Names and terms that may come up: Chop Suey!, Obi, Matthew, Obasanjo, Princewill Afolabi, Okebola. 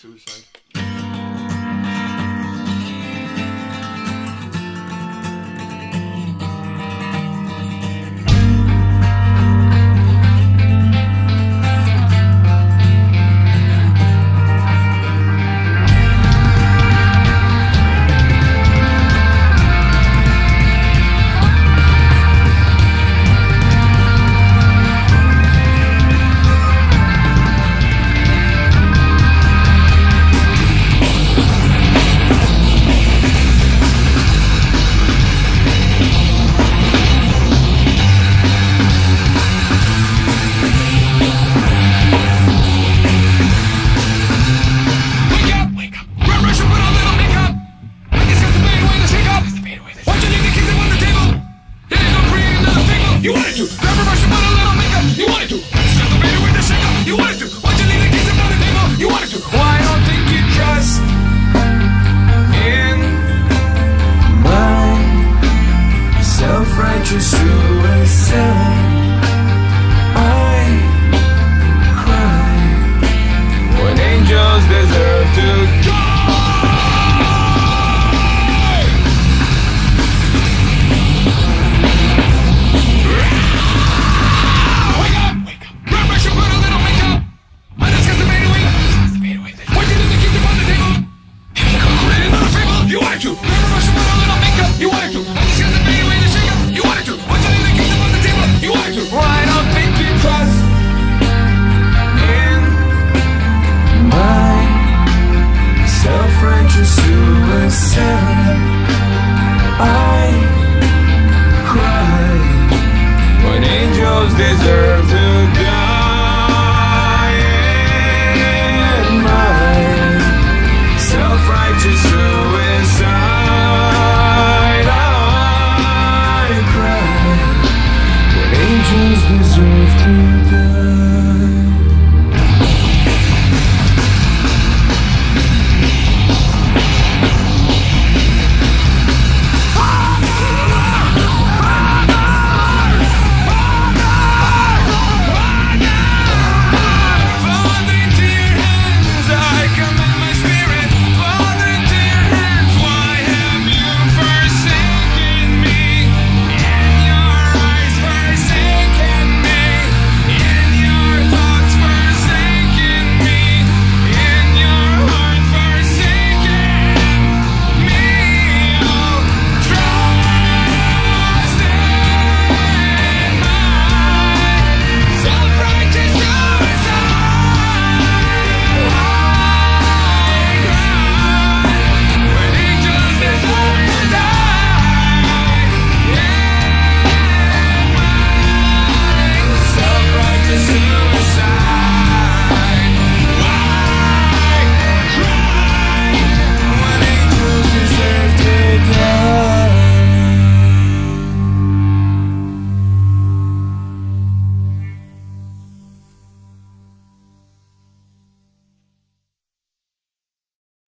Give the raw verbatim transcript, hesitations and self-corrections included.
suicide.